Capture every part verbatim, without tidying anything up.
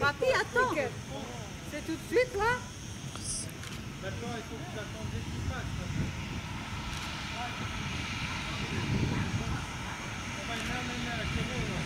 Papi, attends! C'est tout de suite là? Maintenant, il faut que vous attendiez qu'il passe. On va l'amener à la caméra.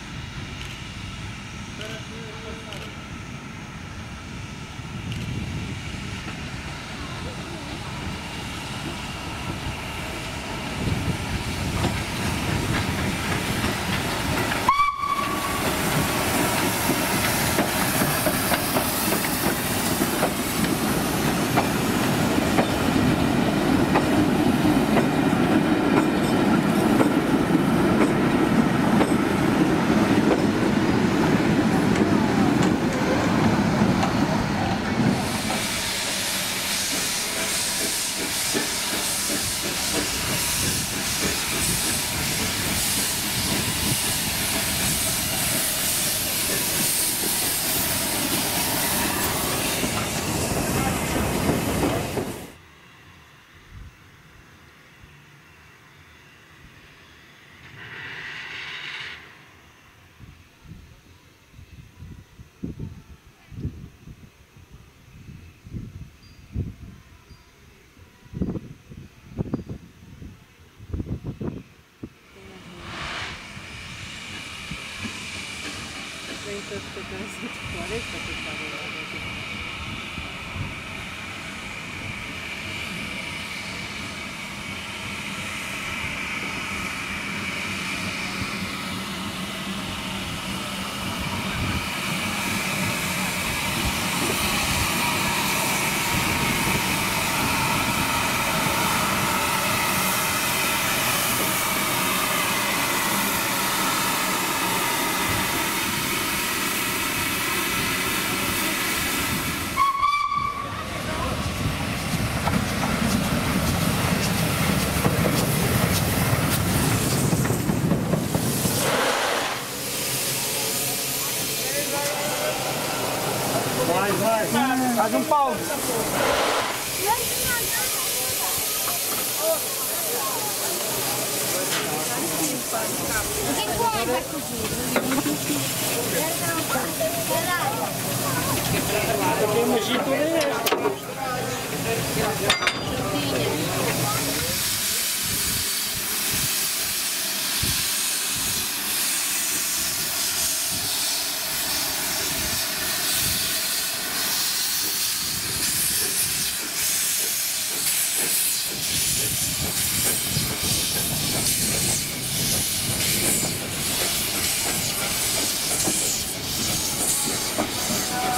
Faz um pau. Thank you.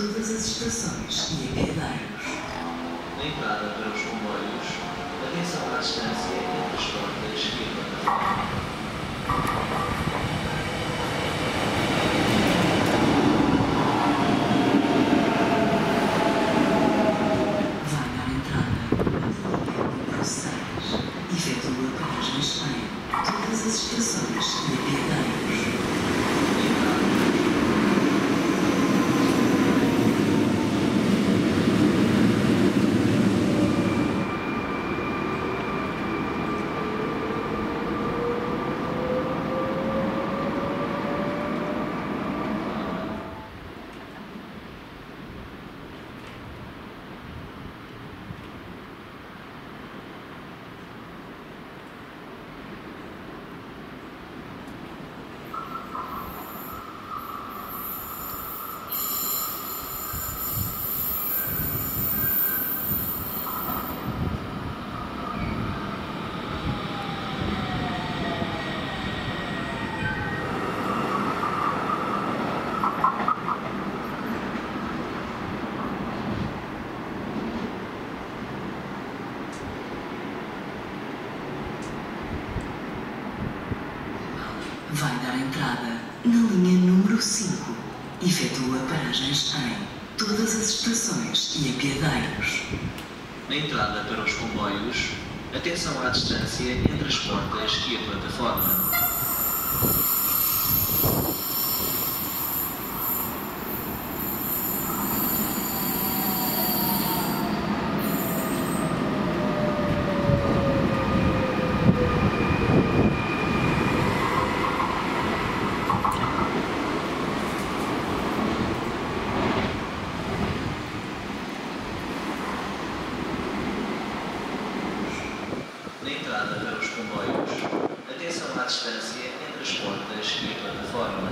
todas as estações e apeadeiros. Na entrada para os comboios, atenção à distância entre as portas e a plataforma. Vai dar entrada na linha número cinco. Efetua paragens em todas as estações e apeadeiros. Na entrada para os comboios, atenção à distância entre as portas e a plataforma. Distância entre as portas e a plataforma.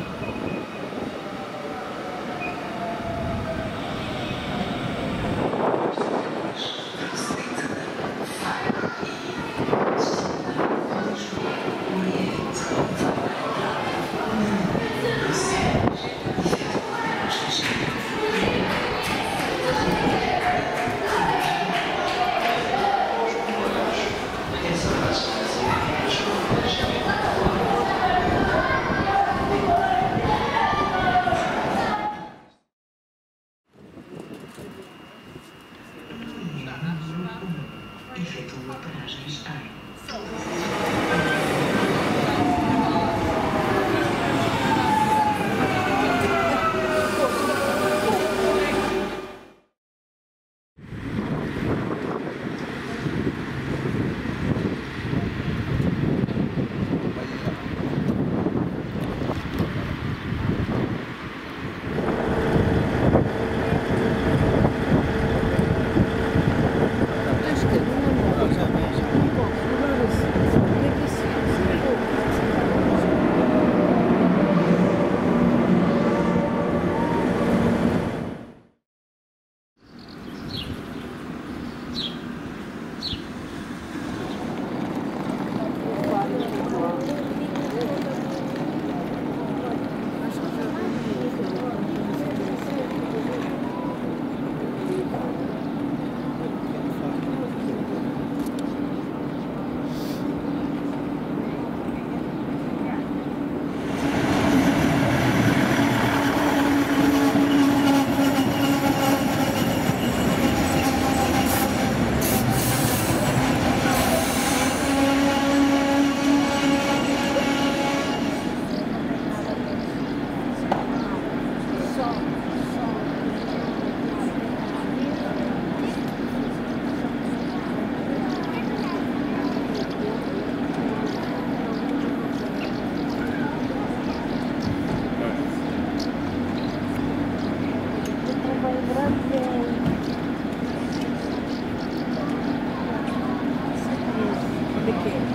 Okay.